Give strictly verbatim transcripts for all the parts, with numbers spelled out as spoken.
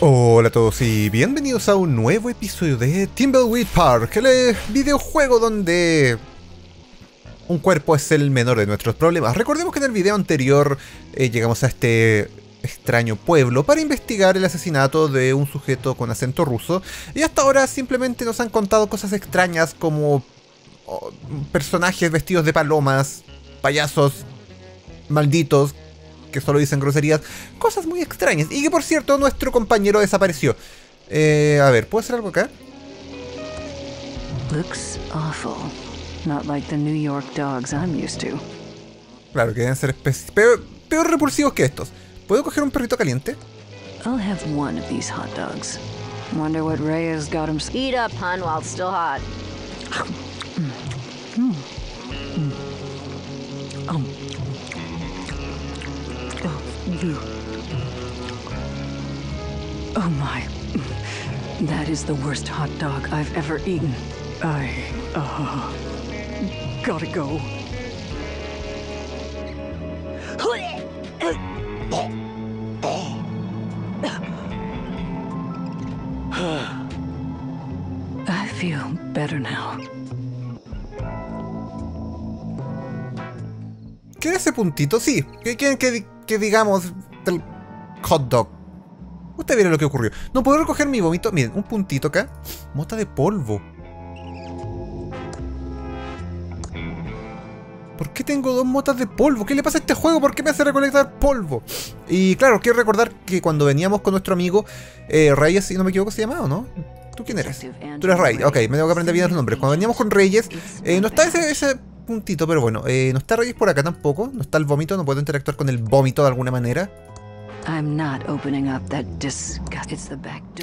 Hola a todos y bienvenidos a un nuevo episodio de Thimbleweed Park, el videojuego donde un cuerpo es el menor de nuestros problemas. Recordemos que en el video anterior eh, llegamos a este extraño pueblo para investigar el asesinato de un sujeto con acento ruso, y hasta ahora simplemente nos han contado cosas extrañas como oh, personajes vestidos de palomas, payasos, malditos, que solo dicen groserías, cosas muy extrañas. Y que por cierto, nuestro compañero desapareció. Eh, a ver, ¿puedo hacer algo acá? Claro, que deben ser especies peor, peor repulsivos que estos. ¿Puedo coger un perrito caliente? You. Oh my, that is the worst hot dog I've ever eaten. I, uh, gotta go. I feel better now. ¿Qué es ese puntito? Sí, que quieren que... que digamos del hot dog. Usted vieron lo que ocurrió. No puedo recoger mi vómito. Miren, un puntito acá. Mota de polvo. ¿Por qué tengo dos motas de polvo? ¿Qué le pasa a este juego? ¿Por qué me hace recolectar polvo? Y claro, quiero recordar que cuando veníamos con nuestro amigo eh, Reyes, si no me equivoco se llamaba, ¿o no? ¿Tú quién eres? Tú eres Ray. Ok, me tengo que aprender bien los nombres. Cuando veníamos con Reyes, eh, no está ese... ese puntito, pero bueno, eh, no está Reyes por acá tampoco, no está el vómito, no puedo interactuar con el vómito de alguna manera.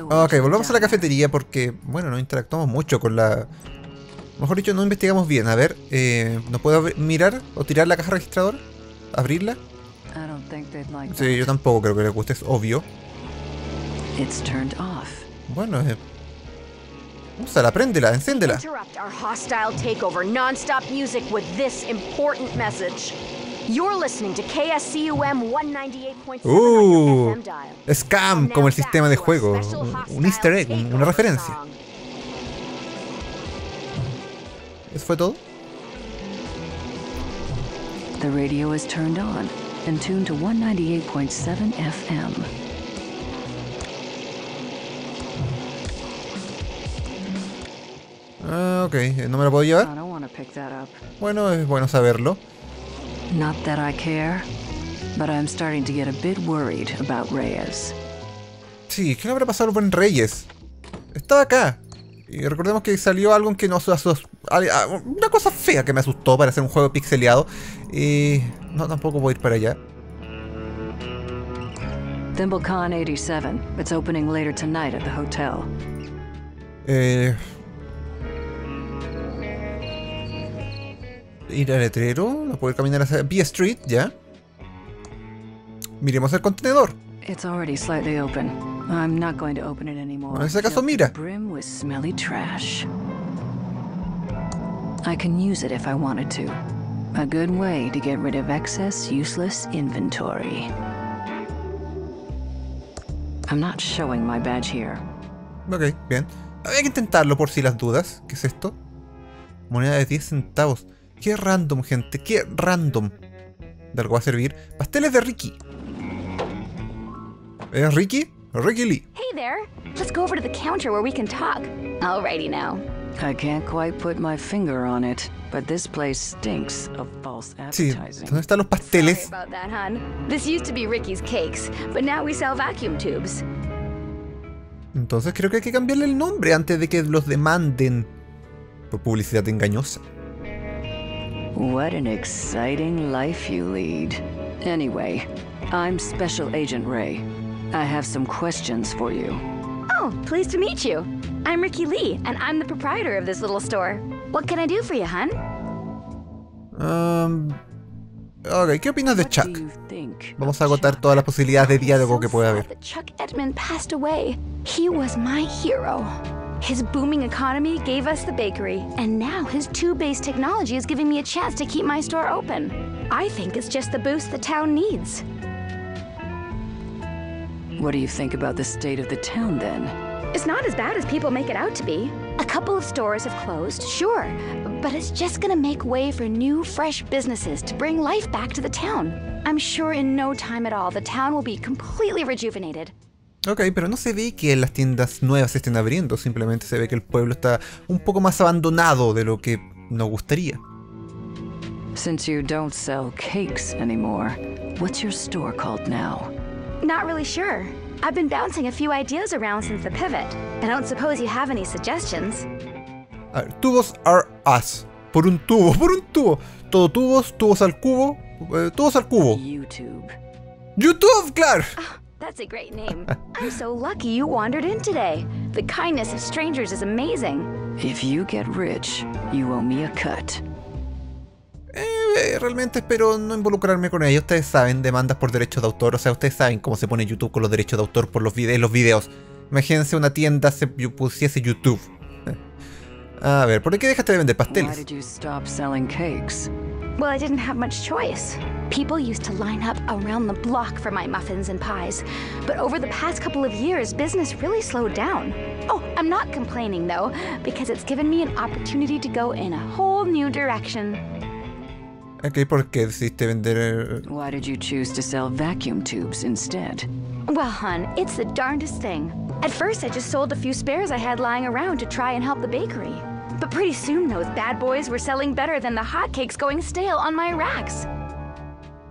Ok, volvamos a la cafetería porque, bueno, no interactuamos mucho con la... Mejor dicho, no investigamos bien. A ver, eh, ¿no puedo mirar o tirar la caja registradora? ¿Abrirla? Sí, yo tampoco creo que le guste, es obvio. Bueno, eh... úsala, préndela, encéndela. Uh, Scam, como el sistema de juego. Un easter egg, una referencia. ¿Eso fue todo? The radio is turned on and tuned to one ninety-eight point seven F M. Ah, ok, ¿no me lo puedo llevar? Bueno, es bueno saberlo. No que no care, pero estoy empezando a ser un poco preocupado sobre Reyes. Sí, ¿qué le habrá pasado al buen Reyes? Estaba acá. Y recordemos que salió algo que nos asustó. Una cosa fea que me asustó para hacer un juego pixeleado. Y... no, tampoco voy a ir para allá. ThimbleCon eighty-seven. It's opening later tonight at the hotel. Eh... ir al letrero, no puedo caminar hacia B Street, ya. Miremos el contenedor. En ese caso, mira. Ok, bien. Había que intentarlo por si las dudas. ¿Qué es esto? Moneda de diez centavos. Qué random, gente, qué random. De algo va a servir. Pasteles de Ricky. ¿Es Ricky? Ricky Lee. Hey there. Let's go over to the counter where we can talk. Alrighty now. I can't quite put my finger on it, but this place stinks of false advertising. Sí, ¿dónde están los pasteles? Sorry about that, hon. This used to be Ricky's cakes, but now we sell vacuum tubes. Entonces creo que hay que cambiarle el nombre antes de que los demanden por publicidad engañosa. What an exciting life you lead. Anyway, I'm Special Agent Ray. I have some questions for you. Oh, pleased to meet you. I'm Ricky Lee, and I'm the proprietor of this little store. What can I do for you, hun? Um, okay, ¿qué opinas de Chuck? Vamos a agotar todas las posibilidades de diálogo que pueda haber. Chuck Edmund passed away. He was my hero. His booming economy gave us the bakery, and now his two-base technology is giving me a chance to keep my store open. I think it's just the boost the town needs. What do you think about the state of the town, then? It's not as bad as people make it out to be. A couple of stores have closed, sure, but it's just gonna make way for new, fresh businesses to bring life back to the town. I'm sure in no time at all, the town will be completely rejuvenated. Ok, pero no se ve que las tiendas nuevas se estén abriendo, simplemente se ve que el pueblo está un poco más abandonado de lo que nos gustaría. Since you don't sell cakes anymore, what's your store called now? Not really sure. I've been bouncing a few ideas around since the pivot. I don't suppose you have any suggestions. A ver, tubos are us. Por un tubo, por un tubo. Todo tubos, tubos al cubo, eh, tubos al cubo. YouTube. YouTube, claro. Oh, that's a great name. I'm so lucky you wandered in today. The kindness of strangers is amazing. If you get rich, you owe me a cut. Eh, realmente espero no involucrarme con ellos. Ustedes saben, demandas por derechos de autor. O sea, ustedes saben cómo se pone YouTube con los derechos de autor por los, vide los videos. Imagínense una tienda se pusiese YouTube. A ver, ¿por qué dejaste de vender pasteles? Well, I didn't have much choice. People used to line up around the block for my muffins and pies. But over the past couple of years, business really slowed down. Oh, I'm not complaining though, because it's given me an opportunity to go in a whole new direction. Okay, ¿por qué decidiste vender? Why did you choose to sell vacuum tubes instead? Well, hon, it's the darndest thing. At first, I just sold a few spares I had lying around to try and help the bakery. But pretty soon, those bad boys were selling better than the hotcakes going stale on my racks.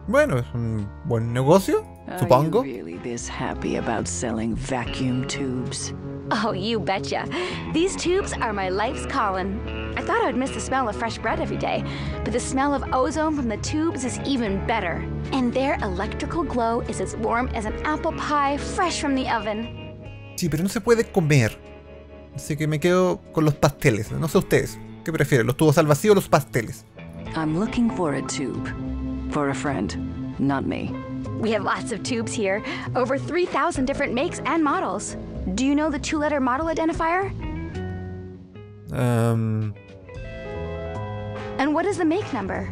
Bueno, es un buen negocio, supongo. Are you really this happy about selling vacuum tubes? Oh, you betcha. These tubes are my life's calling. I thought I'd miss the smell of fresh bread every day, but the smell of ozone from the tubes is even better. And their electrical glow is as warm as an apple pie fresh from the oven. Sí, pero no se puede comer. Así que me quedo con los pasteles. No sé ustedes, ¿qué prefieren? ¿Los tubos al vacío o los pasteles? I'm looking for a tube. For a friend, not me. We have lots of tubes here. Over three thousand different makes and models. Do you know the two-letter model identifier? Um... And what is the make number?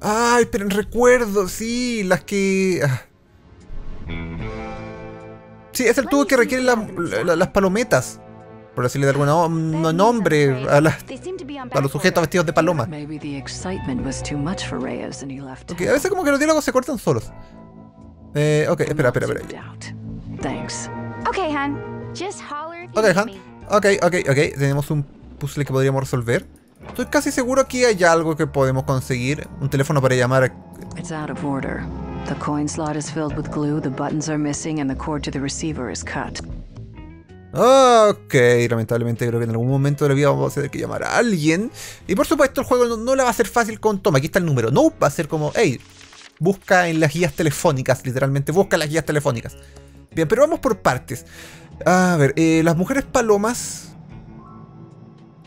Ay, pero recuerdo, sí, las que... Ah. Sí, es el tubo que requieren la, la, las palometas, por decirle de algún no, nombre a, las, a los sujetos vestidos de paloma. Ok, a veces como que los diálogos se cortan solos. Eh, ok, espera, espera, espera. Ok, Han. Ok, Han. Ok, ok, ok. Tenemos un puzzle que podríamos resolver. Estoy casi seguro que hay algo que podemos conseguir. Un teléfono para llamar a... It's out of order. The coin slot is filled with glue, the buttons are missing, and the cord to the receiver is cut. Ok, lamentablemente creo que en algún momento de la vida vamos a tener que llamar a alguien. Y por supuesto el juego no, no la va a hacer fácil con toma, aquí está el número. No, va a ser como, hey, busca en las guías telefónicas, literalmente, busca en las guías telefónicas. Bien, pero vamos por partes. A ver, eh, las mujeres palomas...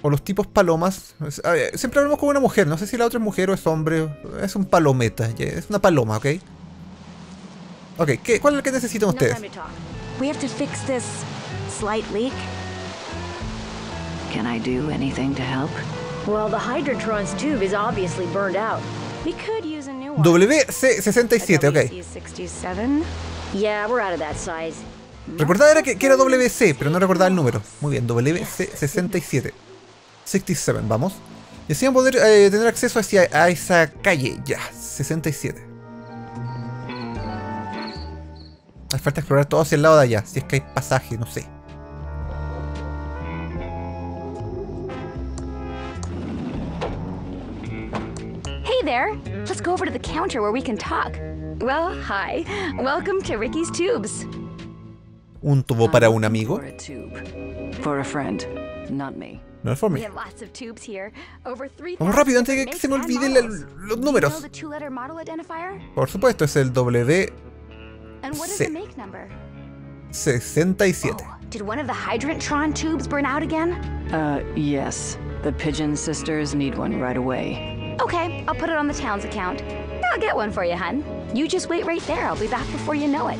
O los tipos palomas. A ver, siempre hablamos con una mujer, no sé si la otra es mujer o es hombre. Es un palometa, es una paloma, ¿ok? Ok, ¿qué, ¿cuál es el que necesitan ustedes? Can I do anything to help? Well, the Hydrotron's tube is obviously burned out. We could use a new one. W C sesenta y siete, ok. Yeah, we're out of that size. Recordaba era que, que era W C, pero no recordaba el número. Muy bien, W C sesenta y siete. sesenta y siete, vamos. Y así van a poder eh, tener acceso hacia, a esa calle. Ya, sesenta y siete. Hay falta explorar todo hacia el lado de allá, si es que hay pasaje, no sé. Hey there, let's go over to the counter where we can talk. Well, hi. Welcome to Ricky's Tubes. Un tubo para un amigo. For a friend, not me. No es for me. Vamos rápido antes de que se me olviden la, los números. Por supuesto, es el W. sesenta y siete. Did one of the Hydrotron tubes burn out again? Uh, yes. The Pigeon Sisters need one right away. Okay, I'll put it on the town's account. I'll get one for you, hun. You just wait right there. I'll be back before you know it.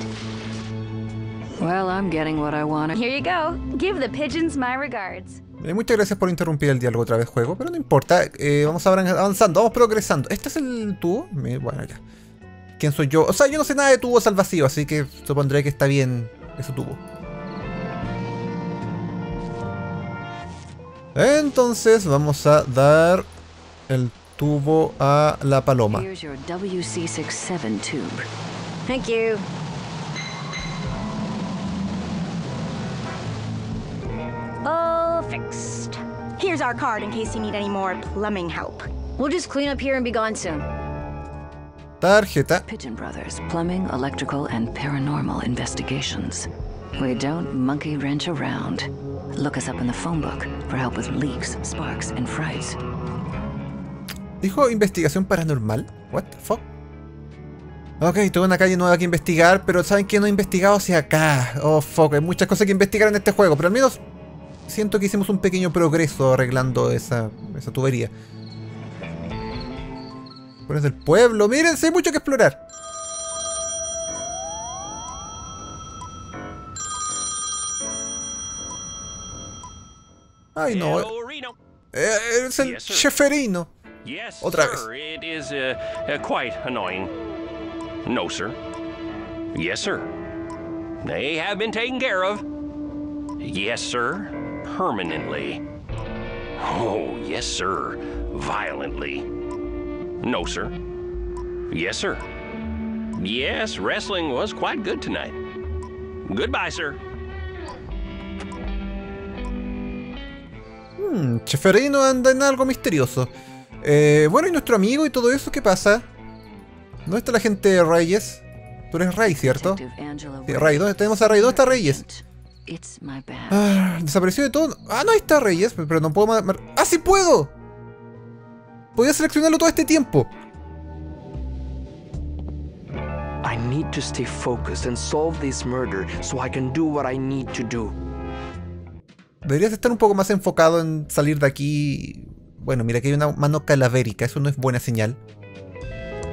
Well, I'm getting what I wanted. Here you go. Give the pigeons my regards. Eh, muchas gracias por interrumpir el diálogo otra vez, juego, pero no importa. Eh, vamos avanzando, vamos progresando. Este es el tubo. Bueno, ya. ¿Quién soy yo? O sea, yo no sé nada de tubos al vacío, así que supondré que está bien ese tubo. Entonces vamos a dar el tubo a la paloma. All fixed. Here's our card in case you need any more plumbing help. We'll just clean up here and be gone soon. Tarjeta. Pigeon Brothers, plumbing, electrical, and paranormal investigations. We don't monkey wrench around. Look us up in the phone book for help with leaks, sparks, and frights. Dijo investigación paranormal. What the fuck? Ok, tengo una calle nueva que investigar, pero ¿saben qué? No he investigado hacia acá. Oh, fuck, hay muchas cosas que investigar en este juego, pero al menos siento que hicimos un pequeño progreso arreglando esa, esa tubería. Pero es del pueblo, mírense, hay mucho que explorar. Ay no, eh, es el Chafferino. Otra vez. No, sir. Yes, sir. They have been taken care of. Yes, sir. Permanently. Oh, yes, sir. Violently. No, sir. Yes, sir. Yes, wrestling was quite good tonight. Goodbye, sir. Hmm, Chafferino anda en algo misterioso. Eh, bueno, ¿y nuestro amigo y todo eso qué pasa? ¿Dónde está la gente de Reyes? Tú eres Ray, ¿cierto? Sí, Ray, ¿dónde tenemos a Ray? ¿Dónde está Reyes? Ah, desapareció de todo. Ah, no, ahí está Reyes, pero no puedo mar... ¡Ah, sí puedo! Podía seleccionarlo todo este tiempo. I need to stay focused and solve this murder so I can do what I need to do. Deberías estar un poco más enfocado en salir de aquí. Bueno, mira que hay una mano calavérica, eso no es buena señal.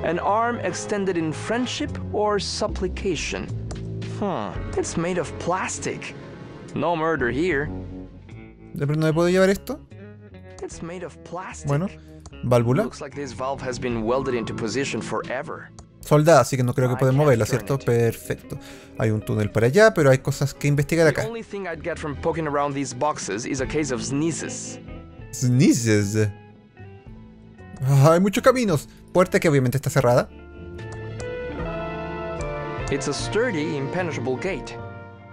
An arm extended in friendship or supplication. Huh, it's made of plastic. No murder here. ¿De pronto me puedo llevar esto? It's made of plastic. Bueno, válvula. Looks like this valve has been welded into position forever. Soldada, así que no creo que podemos moverla, ¿cierto? Perfecto. Hay un túnel para allá, pero hay cosas que investigar acá. The only thing I'd get from poking around these boxes is a case of sneezes. Sneezes. Ah, hay muchos caminos. Puerta que obviamente está cerrada. It's a sturdy, impenetrable gate.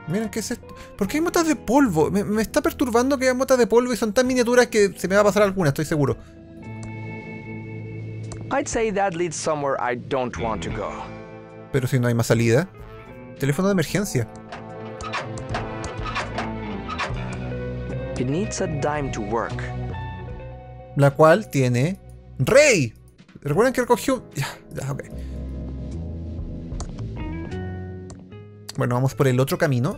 Miren, ¿qué es esto? ¿Por qué hay motas de polvo? Me, me está perturbando que hay motas de polvo y son tan miniaturas que se me va a pasar alguna, estoy seguro. I'd say that leads somewhere I don't want to go. Pero si no hay más salida. Teléfono de emergencia. It needs a dime to work. La cual tiene... ¡Rey! Recuerden que recogió... Ya, ya, ok. Bueno, vamos por el otro camino.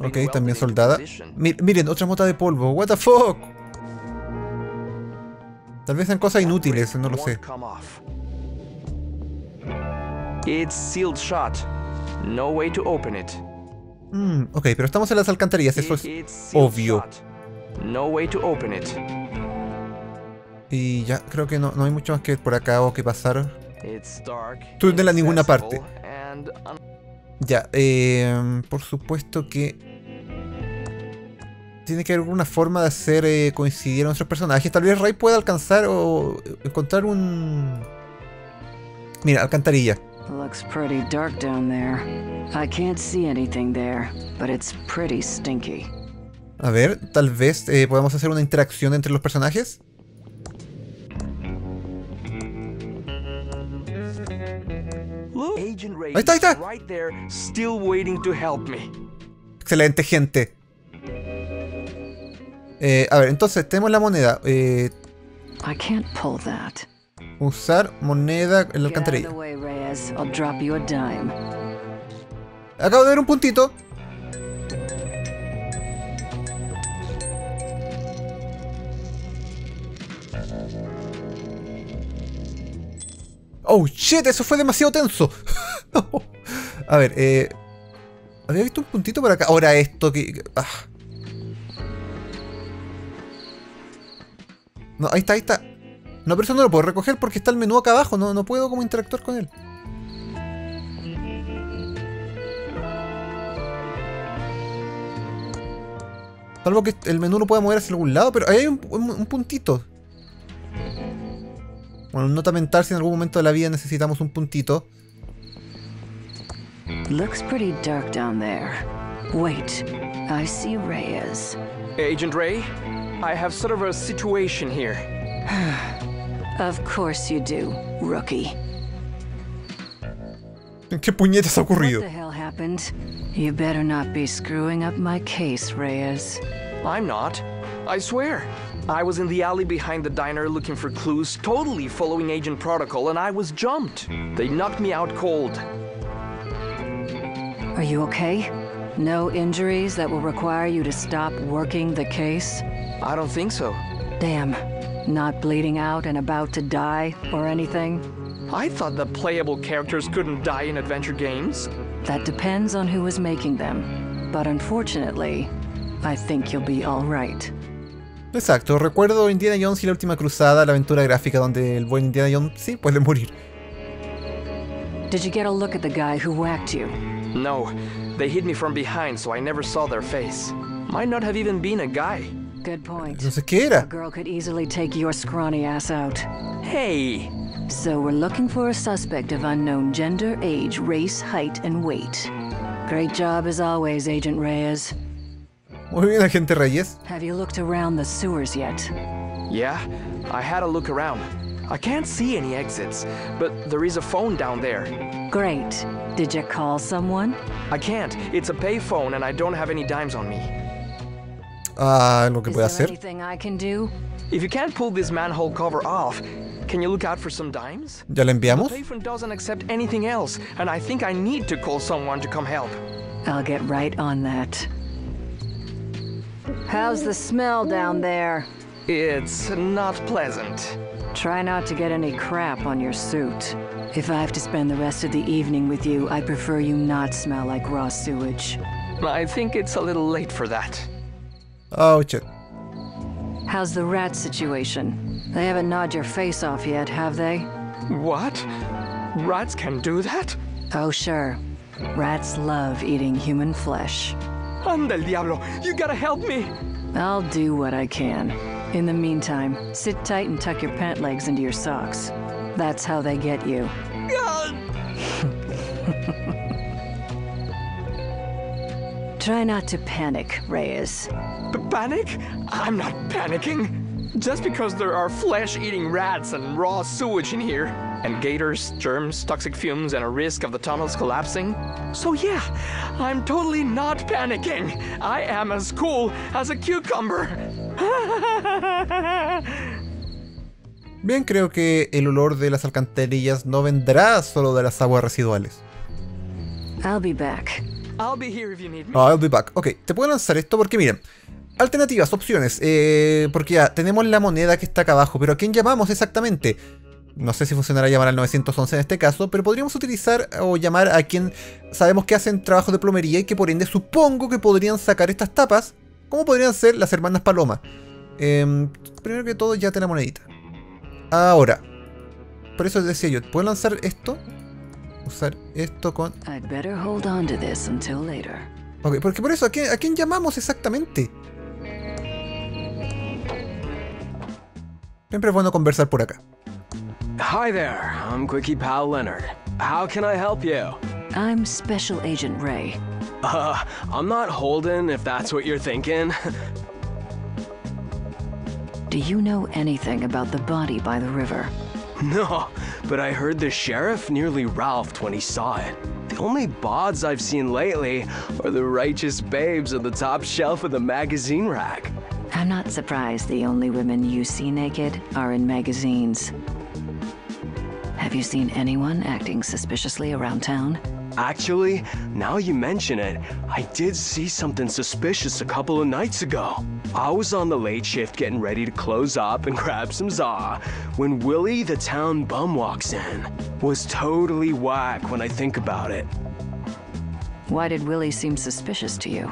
Ok, también soldada. Miren, otra mota de polvo. What the fuck? Tal vez sean cosas inútiles, no lo sé. It's sealed shut. No way to open it. Mm, ok, pero estamos en las alcantarillas, eso es obvio. No way to open it. Y ya, creo que no, no hay mucho más que por acá o que pasar. Tú de la ninguna parte. Ya, eh, por supuesto que tiene que haber alguna forma de hacer eh, coincidir a nuestros personajes. Tal vez Ray pueda alcanzar o encontrar un... Mira, alcantarilla. Looks pretty dark down there. I can't see anything there, but it's pretty stinky. A ver, tal vez eh, podamos hacer una interacción entre los personajes. Agent Ray, ahí está, ahí está. Right there, still waiting to help me. Excelente, gente. Eh, a ver, entonces tenemos la moneda. Eh, I can't pull that. Usar moneda en la alcantarilla. Acabo de ver un puntito. Oh shit, eso fue demasiado tenso. No. A ver, eh, había visto un puntito por acá. Ahora esto que... Ah. No, ahí está, ahí está. No, pero eso no lo puedo recoger porque está el menú acá abajo. No, no puedo como interactuar con él. Salvo que el menú lo pueda mover hacia algún lado, pero ahí hay un, un, un puntito. Bueno, nota mental si en algún momento de la vida necesitamos un puntito. Looks pretty dark down there. Wait, I see Reyes. Agent Ray, I have sort of a situation here. Of course you do, rookie. ¿Qué puñetas ha ocurrido? What the hell happened? You better not be screwing up my case, Reyes. I'm not. I swear. I was in the alley behind the diner looking for clues, totally following agent protocol, and I was jumped. They knocked me out cold. Are you okay? No injuries that will require you to stop working the case? I don't think so. Damn. Not bleeding out and about to die or anything? I thought that playable characters couldn't die in adventure games. That depends on who is making them. But unfortunately, I think you'll be all right. Exacto, recuerdo Indiana Jones y la última cruzada, la aventura gráfica donde el buen Indiana Jones sí puede morir. Did you get a look at the guy who whacked you? No, they hit me from behind, so I never saw their face. Might not have even been a guy. Good point. No sé qué era. A girl could easily take your scrawny ass out. Hey. So we're looking for a suspect of unknown gender, age, race, height, and weight. Great job as always, Agent Reyes. Muy bien, agente Reyes. Have you looked around the sewers yet? Yeah, I had a look around. I can't see any exits, but there is a phone down there. Great. Did you call someone? I can't. It's a payphone and I don't have any dimes on me. Ah, lo que puede hacer. If you can't pull this manhole cover off, can you look out for some dimes? Ya le enviamos. The payphone doesn't accept anything else, and I think I need to call someone to come help. I'll get right on that. How's the smell down there? It's not pleasant. Try not to get any crap on your suit. If I have to spend the rest of the evening with you, I prefer you not smell like raw sewage. I think it's a little late for that. Oh, shit. How's the rat situation? They haven't gnawed your face off yet, have they? What? Rats can do that? Oh, sure. Rats love eating human flesh. Anda el diablo, you gotta help me! I'll do what I can. In the meantime, sit tight and tuck your pant legs into your socks. That's how they get you. God. Try not to panic, Reyes. Panic? I'm not panicking. Just because there are flesh-eating rats and raw sewage in here, and gators, germs, toxic fumes, and a risk of the tunnels collapsing. So yeah, I'm totally not panicking. I am as cool as a cucumber. Bien, creo que el olor de las alcantarillas no vendrá solo de las aguas residuales. I'll be back. I'll be here if you need me. Oh, I'll be back. Ok, te puedo lanzar esto porque miren, alternativas, opciones, eh, porque ya tenemos la moneda que está acá abajo, pero ¿a quién llamamos exactamente? No sé si funcionará llamar al nueve once en este caso, pero podríamos utilizar o llamar a quien sabemos que hacen trabajos de plomería y que por ende supongo que podrían sacar estas tapas, como podrían ser las hermanas Paloma. Eh, primero que todo, ya te la monedita. Ahora, por eso decía yo, ¿puedo lanzar esto? Usar esto con... Ok, porque por eso, ¿a quién, a quién llamamos exactamente? Siempre es bueno conversar por acá. Hi there, I'm Quickie Pal Leonard. How can I help you? I'm Special Agent Ray. Uh, I'm not Holden, if that's what you're thinking. Do you know anything about the body by the river? No, but I heard the sheriff nearly ralphed when he saw it. The only bods I've seen lately are the righteous babes on the top shelf of the magazine rack. I'm not surprised the only women you see naked are in magazines. Have you seen anyone acting suspiciously around town? Actually, now you mention it, I did see something suspicious a couple of nights ago. I was on the late shift getting ready to close up and grab some za when Willie the town bum walks in. Was totally whack when I think about it. Why did Willie seem suspicious to you?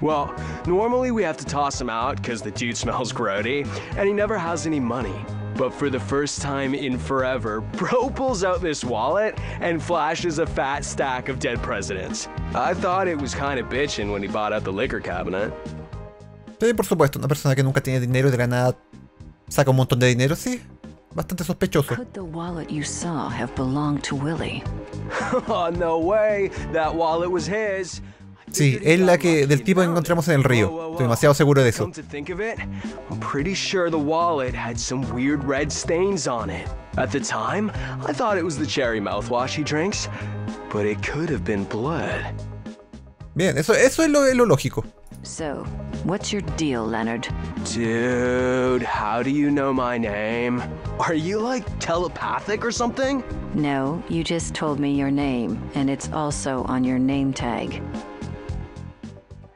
Well, normally we have to toss him out because the dude smells grody, and he never has any money. But for the first time in forever, bro pulls out this wallet and flashes a fat stack of dead presidents. I thought it was kind of bitchin' when he bought out the liquor cabinet. Sí, por supuesto, una persona que nunca tiene dinero y de la nada saca un montón de dinero, sí. Bastante sospechoso. Could the wallet you saw have belonged to Willie? Oh, no way. That wallet was his. Sí, es la que del tipo que encontramos en el río. Estoy demasiado seguro de eso. I'm pretty sure the wallet had some weird red stains on it. At the time, I thought it was the cherry mouthwash he drinks, but it could have been blood. Bien, eso eso es lo, es lo lógico. So, what's your deal, Leonard? Dude, how do you know my name? Are you like telepathic or something? No, you just told me your name, and it's also on your name tag.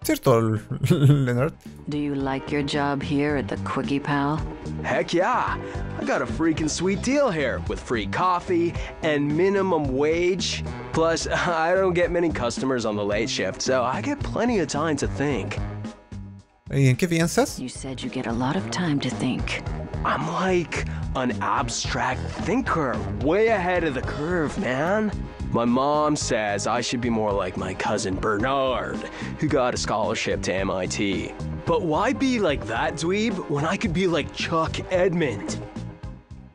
Cierto, Leonard. Do you like your job here at the Quickie Pal? Heck yeah! I got a freaking sweet deal here with free coffee and minimum wage. Plus, I don't get many customers on the late shift, so I get plenty of time to think. ¿Y en qué piensas? You said you get a lot of time to think. I'm like an abstract thinker, way ahead of the curve, man. My mom says I should be more like my cousin Bernard, who got a scholarship to M I T. But why be like that dweeb when I could be like Chuck Edmund?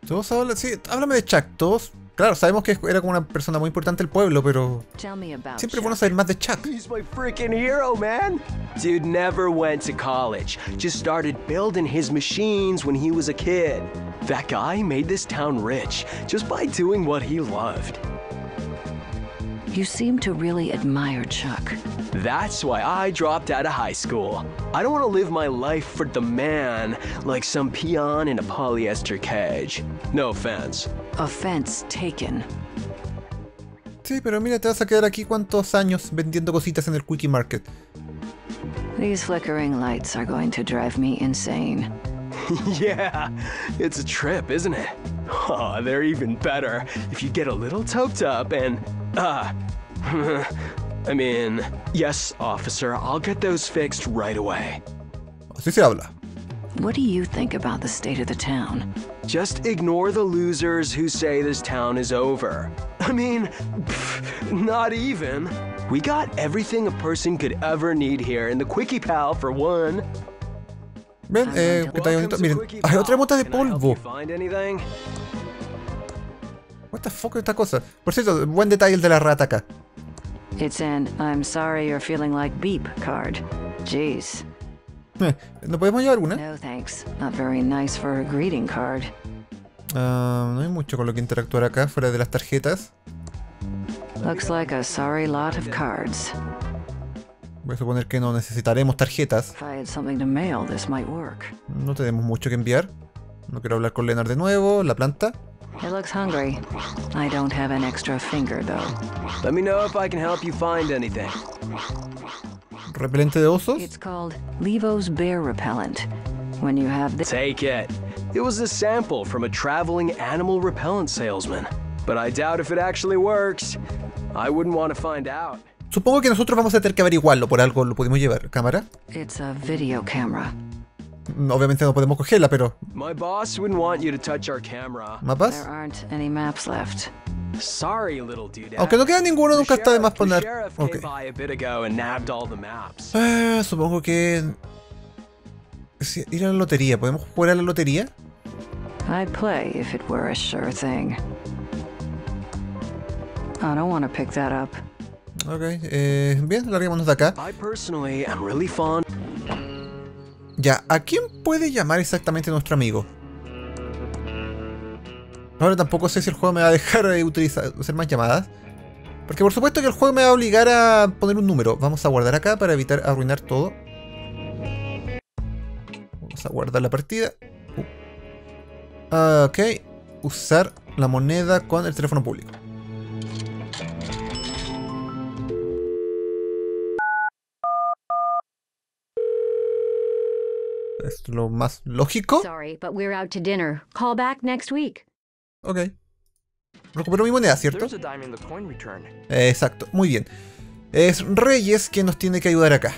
Todos hablan, sí, háblame de Chuck, todos. Claro, sabemos que era como una persona muy importante del pueblo, pero siempre es bueno saber más de Chuck. He's my freaking hero, man. Dude never went to college. Just started building his machines when he was a kid. That guy made this town rich just by doing what he loved. You seem to really admire Chuck. That's why I dropped out of high school. I don't want to live my life for the man like some peon in a polyester cage. No offense. Offense taken. Sí, pero mira, te vas a quedar aquí cuántos años vendiendo cositas en el Quickie Market. These flickering lights are going to drive me insane. Yeah, it's a trip, isn't it? Oh, they're even better if you get a little toped up and... Ah, uh, I mean, yes, officer, I'll get those fixed right away. Así se habla. What do you think about the state of the town? Just ignore the losers who say this town is over. I mean, pff, not even. We got everything a person could ever need here in the Quickie Pal for one. Ven, eh, que está bonito. Miren, hay otra mota de polvo. What the fuck es esta cosa? Por cierto, buen detalle el de la rata acá. It's an I'm sorry you're feeling like beep card. Jeez. Eh, ¿no podemos llevar una? No, thanks. Not very nice for a greeting card. Uh, no hay mucho con lo que interactuar acá fuera de las tarjetas. Looks like a sorry lot of cards. Voy a suponer que no necesitaremos tarjetas. If I had something to mail, this might work. No tenemos mucho que enviar. No quiero hablar con Leonard de nuevo, la planta. It looks hungry. I don't have an extra finger though. Let me know if I can help you find anything. Repelente de osos? It's called Levo's Bear Repellent. When you have this, take it. It was a sample from a traveling animal repellent salesman, but I doubt if it actually works. I wouldn't want to find out. Supongo que nosotros vamos a tener que averiguarlo, por algo lo pudimos llevar. ¿Cámara? It's a video camera. Obviamente no podemos cogerla, pero... My boss wouldn't want you to touch our camera. ¿Mapas? There aren't any maps left. Sorry, little dude. Aunque no queda ninguno, nunca está de más poner... Okay. Eh, supongo que... Sí, ir a la lotería. ¿Podemos jugar a la lotería? I'd play if it were a sure thing. I don't want to pick that up. Okay, eh, bien, larguémonos de acá. I personally am really fond... Ya, ¿a quién puede llamar exactamente nuestro amigo? Ahora tampoco sé si el juego me va a dejar eh, utilizar, hacer más llamadas. Porque por supuesto que el juego me va a obligar a poner un número. Vamos a guardar acá para evitar arruinar todo. Vamos a guardar la partida. uh. Ok, usar la moneda con el teléfono público. Es lo más lógico. Sorry, but we're out to dinner. Call back next week. Ok. Recupero mi moneda, ¿cierto? Eh, exacto, muy bien. Es Reyes quien nos tiene que ayudar acá.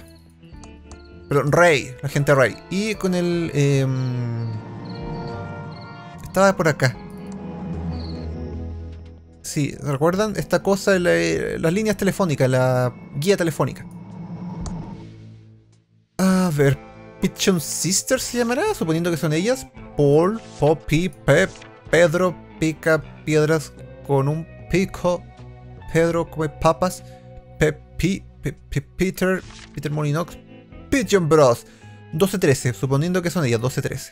Perdón, Ray, la gente Ray. Y con el... Eh, estaba por acá. Sí, ¿recuerdan? Esta cosa, la, las líneas telefónicas, la guía telefónica. A ver, Pigeon Sisters se llamará, suponiendo que son ellas. Paul, Poppy, Pep, Pedro, pica piedras con un pico. Pedro come papas. Pepi, pe, pe, Peter, Peter Molinox. Pigeon Bros. doce trece, suponiendo que son ellas, doce trece.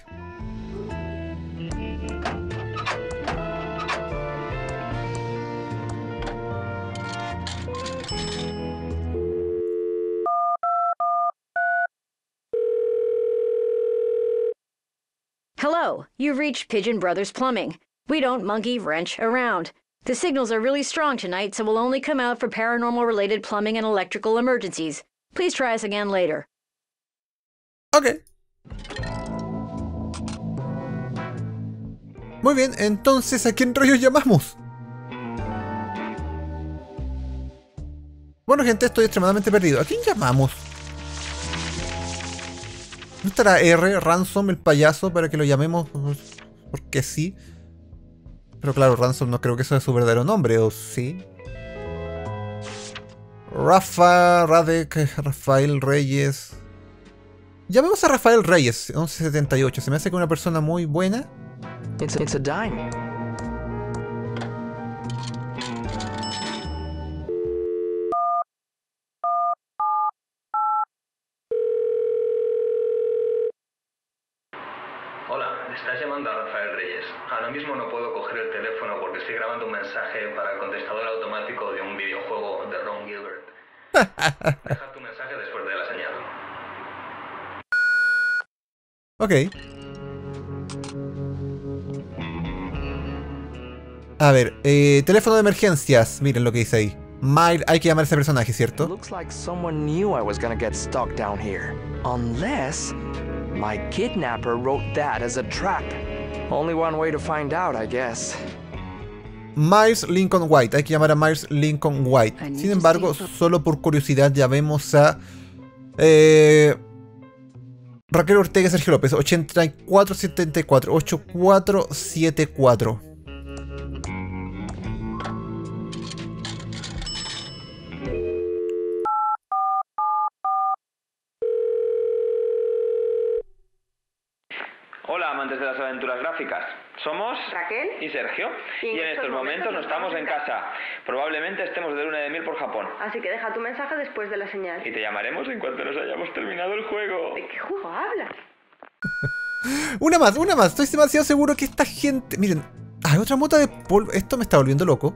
Hello, you've reached Pigeon Brothers Plumbing. We don't monkey wrench around. The signals are really strong tonight, so we'll only come out for paranormal-related plumbing and electrical emergencies. Please try us again later. Ok. Muy bien, entonces, ¿a quién rayos llamamos? Bueno, gente, estoy extremadamente perdido. ¿A quién llamamos? ¿No estará R, Ransom, el payaso, para que lo llamemos? Porque sí. Pero claro, Ransom no creo que eso sea su verdadero nombre, ¿o sí? Rafa, Radek, Rafael Reyes. Llamemos a Rafael Reyes, once setenta y ocho. Se me hace que una persona muy buena. It's a, it's a dime. Estás llamando a Rafael Reyes. Ahora mismo no puedo coger el teléfono porque estoy grabando un mensaje para el contestador automático de un videojuego de Ron Gilbert. Deja tu mensaje después de la señal. Ok. A ver, eh, teléfono de emergencias. Miren lo que dice ahí. Mile, hay que llamar a ese personaje, ¿cierto? Looks like someone knew I was gonna get stuck down here. Unless... my kidnapper wrote that as a trap. Only one way to find out, I guess. Miles Lincoln White. Hay que llamar a Miles Lincoln White. Sin embargo, solo por curiosidad llamemos a... Eh, Raquel Ortega y Sergio López. ochenta y cuatro setenta y cuatro. ochenta y cuatro setenta y cuatro. Hola, amantes de las aventuras gráficas. Somos Raquel y Sergio y, y en estos momentos, momentos no estamos en casa. Probablemente estemos de luna de miel por Japón. Así que deja tu mensaje después de la señal. Y te llamaremos en cuanto nos hayamos terminado el juego. ¿De qué juego hablas? Una más, una más. Estoy demasiado seguro que esta gente... Miren, hay otra mota de polvo. Esto me está volviendo loco.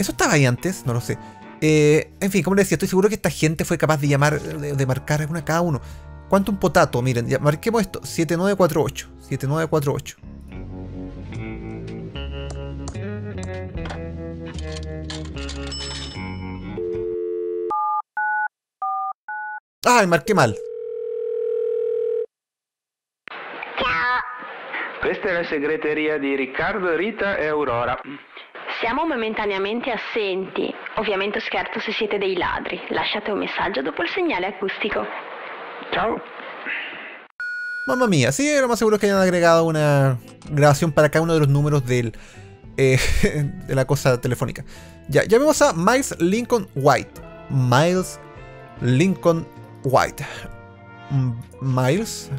¿Eso estaba ahí antes? No lo sé. Eh, en fin, como les decía, estoy seguro que esta gente fue capaz de llamar, de, de marcar una cada uno. ¿Cuánto un potato? Miren, ya marquemos esto. siete nueve cuatro ocho. siete nueve cuatro ocho. ¡Ay, marqué mal! Ciao. Esta es la segretería de Riccardo, Rita e Aurora. Siamo momentaneamente assenti. Ovviamente scherzo se siete dei ladri. Lasciate un messaggio dopo il segnale acustico. Chao. Mamma mía, sí, lo más seguro es que hayan agregado una grabación para cada uno de los números del, eh, de la cosa telefónica. Ya, llamemos a Miles Lincoln White. Miles Lincoln White. M Miles.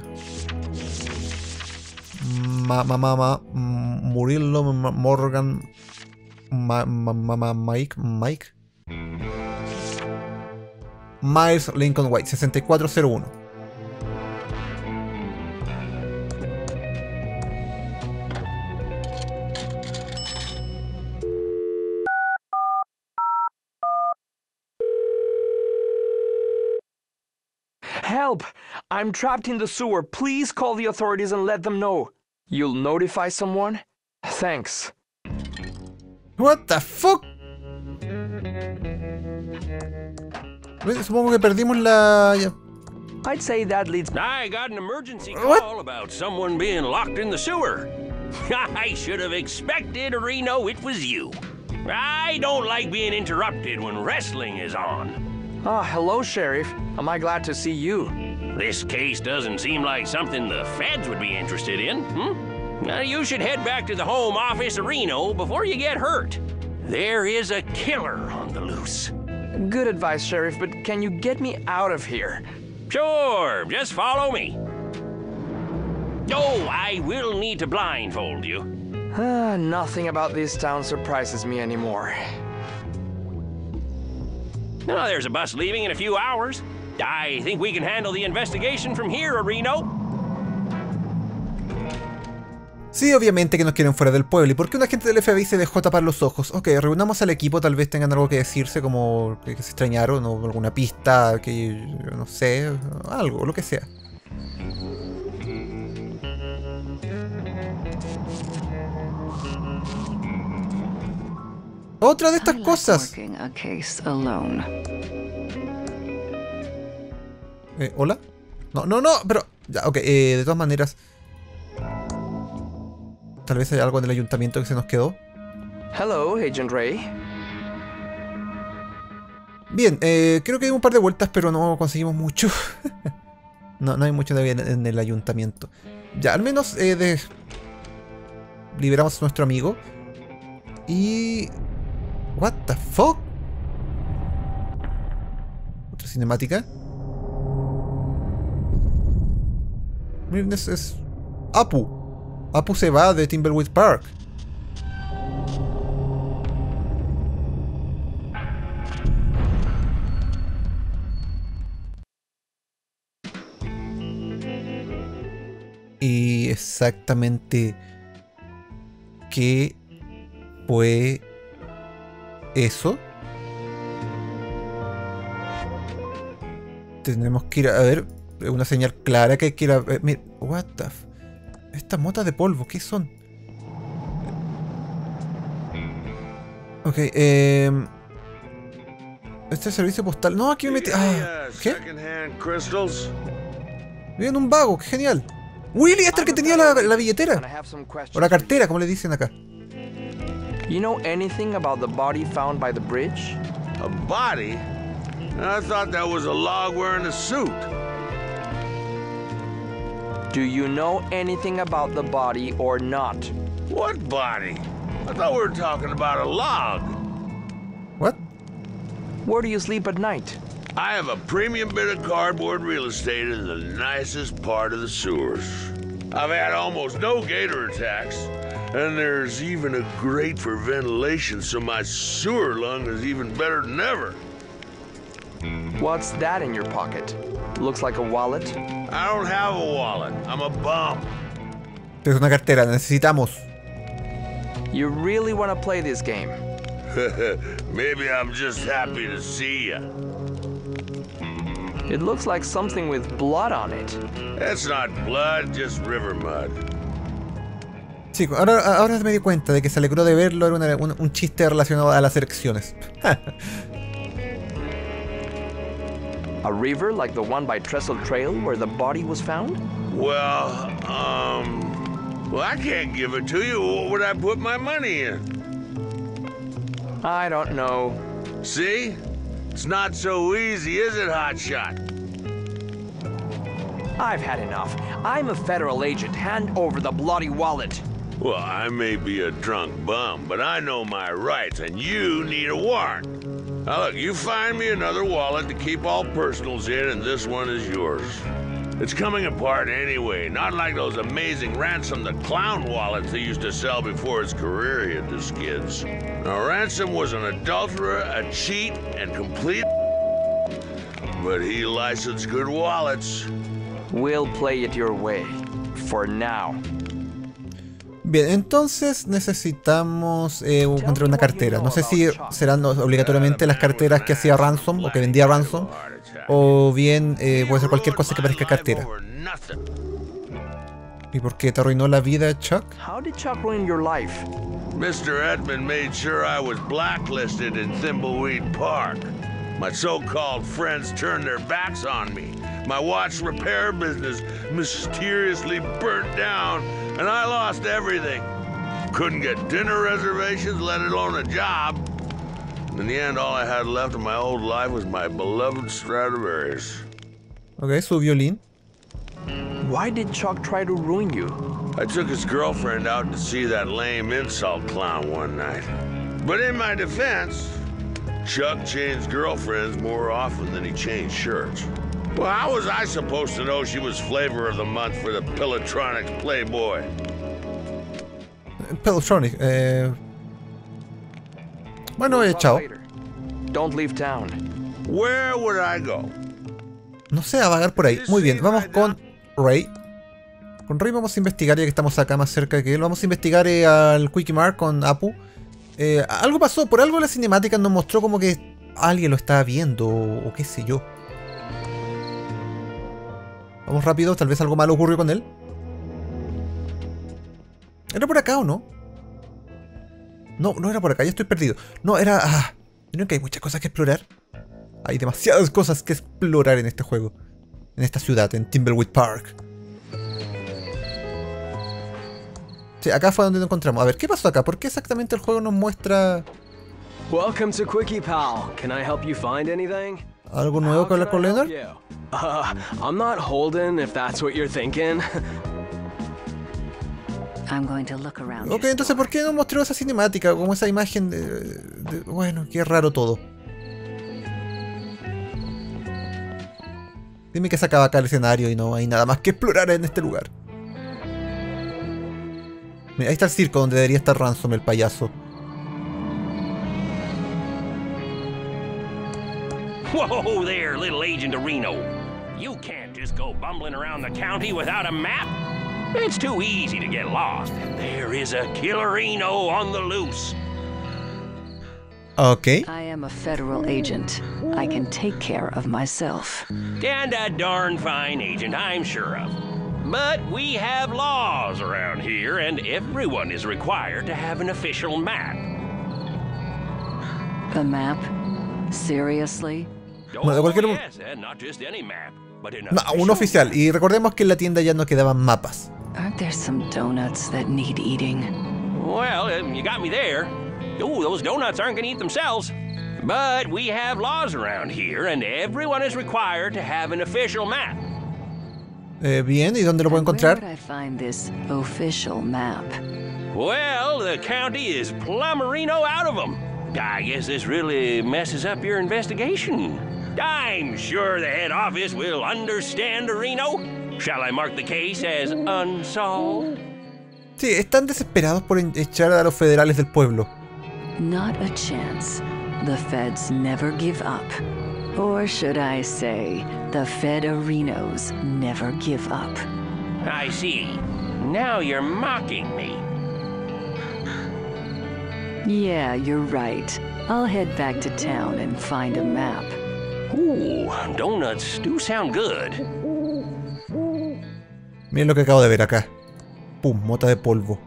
Mamá, mamá, Murillo, ma Morgan, mamá, ma ma ma Mike, Mike. Miles Lincoln White, sesenta y cuatro cero uno. Help! I'm trapped in the sewer. Please call the authorities and let them know. You'll notify someone? Thanks. What the fuck? Supongo que perdimos la... I'd say that leads... I got an emergency call about someone being locked in the sewer. I should have expected, Reno, it was you. I don't like being interrupted when wrestling is on. Ah, hello, Sheriff. Am I glad to see you? This case doesn't seem like something the feds would be interested in, hmm? Now, you should head back to the home office of Reno before you get hurt. There is a killer on the loose. Good advice, Sheriff, but can you get me out of here? Sure, just follow me. Oh, I will need to blindfold you. Uh, nothing about this town surprises me anymore. Oh, there's a bus leaving in a few hours. I think we can handle the investigation from here, Reno. Sí, obviamente que nos quieren fuera del pueblo. ¿Y por qué un agente del F B I se dejó tapar los ojos? Ok, reunamos al equipo, tal vez tengan algo que decirse, como que se extrañaron, o alguna pista, que no sé, algo, lo que sea. Otra de estas cosas. Eh, ¿Hola? No, no, no, pero... Ya, ok, eh, de todas maneras... Tal vez hay algo en el ayuntamiento que se nos quedó. Hello, Agent Ray. Bien, eh, creo que hay un par de vueltas, pero no conseguimos mucho. no, no hay mucho de en, en el ayuntamiento. Ya, al menos eh, de... liberamos a nuestro amigo. Y... What the fuck? Otra cinemática. Es Apu. Apu se va de Thimbleweed Park. Y exactamente qué fue eso. Tenemos que ir a, a ver. Una señal clara que hay que ir a... Eh, mira, what the f... Estas motas de polvo, ¿qué son? Ok, eh... este servicio postal... No, aquí me metí... Ah, ¿qué? Bien, un vago, qué genial. Willie, este el que tenía la, la billetera. O la cartera, como le dicen acá. You know anything about the body found by the bridge? A body? I thought that was a log wearing a suit. Do you know anything about the body or not? What body? I thought we were talking about a log. What? Where do you sleep at night? I have a premium bit of cardboard real estate in the nicest part of the sewers. I've had almost no gator attacks, and there's even a grate for ventilation, so my sewer lung is even better than ever. What's that in your pocket? Looks like a wallet. I don't have a wallet. I'm a bum. Es una cartera. Necesitamos. You really want to play this game? Maybe I'm just happy to see you. It looks like something with blood on it. That's not blood, just river mud. Sí, ahora, ahora me di cuenta de que se alegró de verlo. Era una, un, un chiste relacionado a las elecciones. A river like the one by Trestle Trail where the body was found? Well, um... Well, I can't give it to you. What would I put my money in? I don't know. See? It's not so easy, is it, Hotshot? I've had enough. I'm a federal agent. Hand over the bloody wallet. Well, I may be a drunk bum, but I know my rights, and you need a warrant. Now look, you find me another wallet to keep all personals in, and this one is yours. It's coming apart anyway, not like those amazing Ransom the Clown wallets they used to sell before his career hit the skids. Now, Ransom was an adulterer, a cheat, and complete... But he licensed good wallets. We'll play it your way. For now. Bien, entonces necesitamos eh, encontrar una cartera. No sé si serán obligatoriamente las carteras que hacía Ransom o que vendía Ransom, o bien eh, puede ser cualquier cosa que parezca cartera. ¿Y por qué te arruinó la vida, Chuck? How did Chuck ruin your life? mister Edmund made sure I was blacklisted in Thimbleweed Park. My so-called friends turned their backs on me. My watch repair business mysteriously burnt down, and I lost everything. Couldn't get dinner reservations, let alone a job. In the end, all I had left of my old life was my beloved Stradivarius. Ok, su violín. Why did Chuck try to ruin you? I took his girlfriend out to see that lame insult clown one night. But in my defense, Chuck changed girlfriends more often than he changed shirts. Well, how was I supposed to know she was flavor of the month for the Pilotronics Playboy? Pilotronic, eh... Bueno, eh, chao. Don't leave town. Where would I go? No sé, a vagar por ahí. Muy bien, vamos con Ray. Con Ray vamos a investigar, ya que estamos acá más cerca que él. Vamos a investigar eh, al Quickie Mark con Apu. Eh, algo pasó, por algo la cinemática nos mostró como que alguien lo estaba viendo o, o qué sé yo. Vamos rápido, tal vez algo malo ocurrió con él. ¿Era por acá o no? No, no era por acá, ya estoy perdido. No, era... Ah, creo que hay muchas cosas que explorar. Hay demasiadas cosas que explorar en este juego. En esta ciudad, en Thimbleweed Park. Sí, acá fue donde nos encontramos. A ver, ¿qué pasó acá? ¿Por qué exactamente el juego nos muestra...? Welcome to Quickie Pal. Can I help you find anything? ¿Algo nuevo que hablar con Leonard? Uh, I'm not Holden, if that's what you're thinking. I'm going to look around. Ok, entonces ¿por qué no mostró esa cinemática? Como esa imagen de, de... Bueno, qué raro todo. Dime que se acaba acá el escenario y no hay nada más que explorar en este lugar. Mira, ahí está el circo donde debería estar Ransom, el payaso. Whoa there, little agent of Reno. You can't just go bumbling around the county without a map. It's too easy to get lost. There is a killerino on the loose. Okay. I am a federal agent. I can take care of myself. And a darn fine agent, I'm sure of. But we have laws around here, and everyone is required to have an official map. A map? Seriously? Bueno, de cualquier... no, un oficial. Y recordemos que en la tienda ya no quedaban mapas. Eh, bien, ¿y dónde lo puedo encontrar? Well, the county is plumberino out of them. I guess this really messes up your investigation. I'm sure the head office will understand, Reno. Shall I mark the case as unsolved? Sí, están desesperados por echar a los federales del pueblo. Not a chance. The feds never give up. Or should I say, the federinos never give up. I see. Now you're mocking me. Yeah, you're right. I'll head back to town and find a map. Ooh, donuts do sound good. Miren lo que acabo de ver acá. Pum, mota de polvo.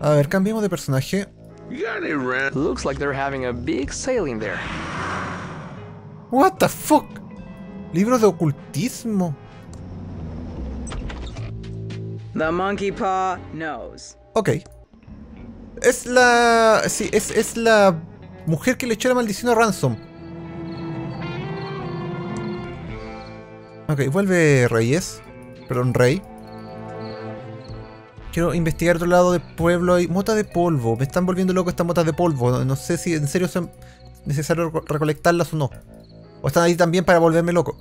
A ver, cambiemos de personaje. Looks like they're having a big sale in there. What the fuck? Libros de ocultismo. The monkey paw knows. Ok. Es la... Sí, es, es la mujer que le echó la maldición a Ransom. Ok, vuelve Reyes. Perdón, Rey. Quiero investigar otro lado del pueblo. Hay motas de polvo. Me están volviendo loco estas motas de polvo. No, no sé si en serio es necesario reco recolectarlas o no. O están ahí también para volverme loco.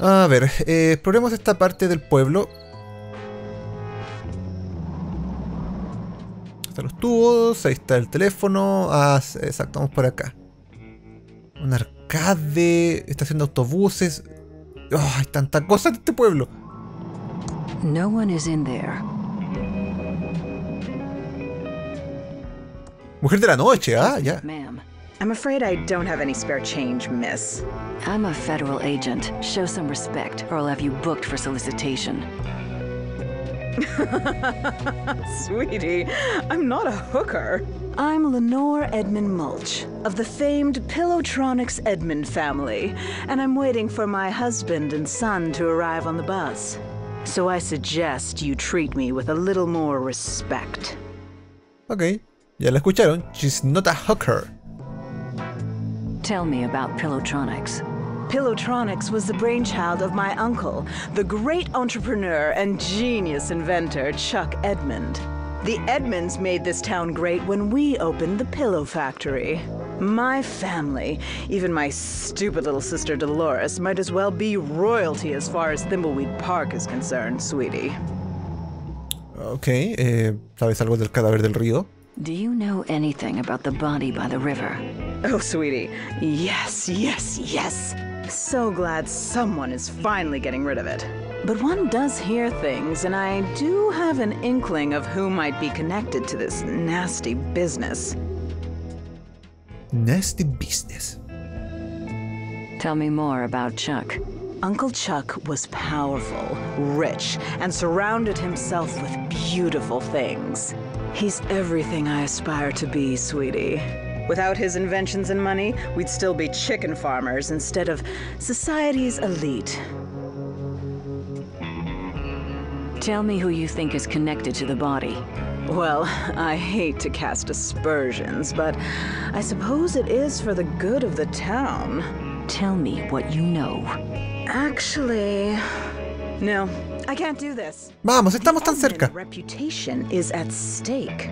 A ver, eh, exploremos esta parte del pueblo. Están los tubos, ahí está el teléfono. Ah, exacto, vamos por acá. Un arcade, estación de autobuses. Oh, hay tanta cosa en este pueblo. No one is in there. Mujer de la noche, ah, ya. Ma'am, I'm afraid I don't have any spare change, miss. I'm a federal agent. Show some respect, or I'll have you booked for solicitation. Sweetie, I'm not a hooker. I'm Lenore Edmund Mulch, of the famed Pilotronics Edmund family, and I'm waiting for my husband and son to arrive on the bus. So I suggest you treat me with a little more respect. Ok, ya la escucharon. She's not a hooker. Tell me about Pilotronics. Pilotronics was the brainchild of my uncle, the great entrepreneur and genius inventor, Chuck Edmund. The Edmunds made this town great when we opened the Pillow Factory. My family, even my stupid little sister Dolores, might as well be royalty as far as Thimbleweed Park is concerned, sweetie. Okay, eh, ¿sabes algo del cadáver del río? Do you know anything about the body by the river? Oh, sweetie, yes, yes, yes. So glad someone is finally getting rid of it. But one does hear things, and I do have an inkling of who might be connected to this nasty business. Nasty business. Tell me more about Chuck. Uncle Chuck was powerful, rich, and surrounded himself with beautiful things. He's everything I aspire to be, sweetie. Without his inventions and money, we'd still be chicken farmers instead of society's elite. Tell me who you think is connected to the body. Well, I hate to cast aspersions, but I suppose it is for the good of the town. Tell me what you know. Actually, no, I can't do this. Vamos, estamos tan cerca. The reputation is at stake.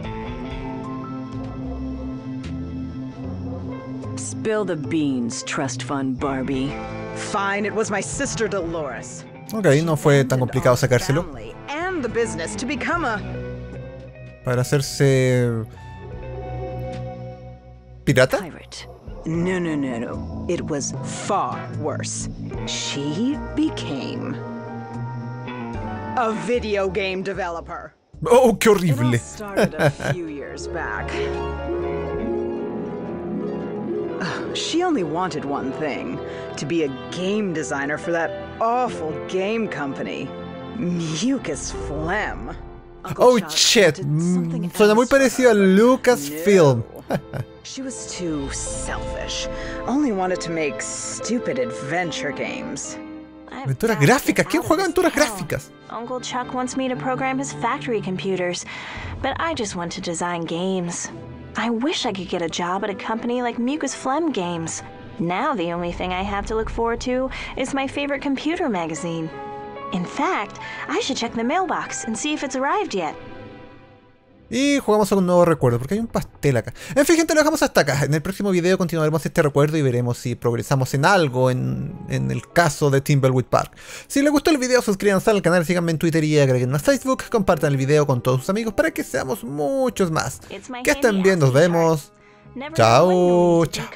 Spill the beans, trust fund Barbie. Fine, it was my sister Dolores. Okay, no fue tan complicado sacárselo. Para hacerse pirata. No, no, no, no. It was far worse. She became a video game developer. Oh, qué horrible. It all started a few years back. She only wanted one thing, to be a game designer for that awful game company, MMucasFlem. Oh shit, suena muy parecido a Lucasfilm. She was too selfish, only wanted to make stupid adventure games. Aventuras gráficas, ¿quién juega aventuras gráficas? Uncle Chuck wants me to program his factory computers, but I just want to design games. I wish I could get a job at a company like MMucasFlem Games. Now the only thing I have to look forward to is my favorite computer magazine. In fact, I should check the mailbox and see if it's arrived yet. Y jugamos a un nuevo recuerdo, porque hay un pastel acá. En fin, gente, lo dejamos hasta acá. En el próximo video continuaremos este recuerdo y veremos si progresamos en algo en, en el caso de Thimbleweed Park. Si les gustó el video, suscríbanse al canal, síganme en Twitter y agreguen a Facebook. Compartan el video con todos sus amigos para que seamos muchos más. Que estén bien, nos vemos. Chao, chao.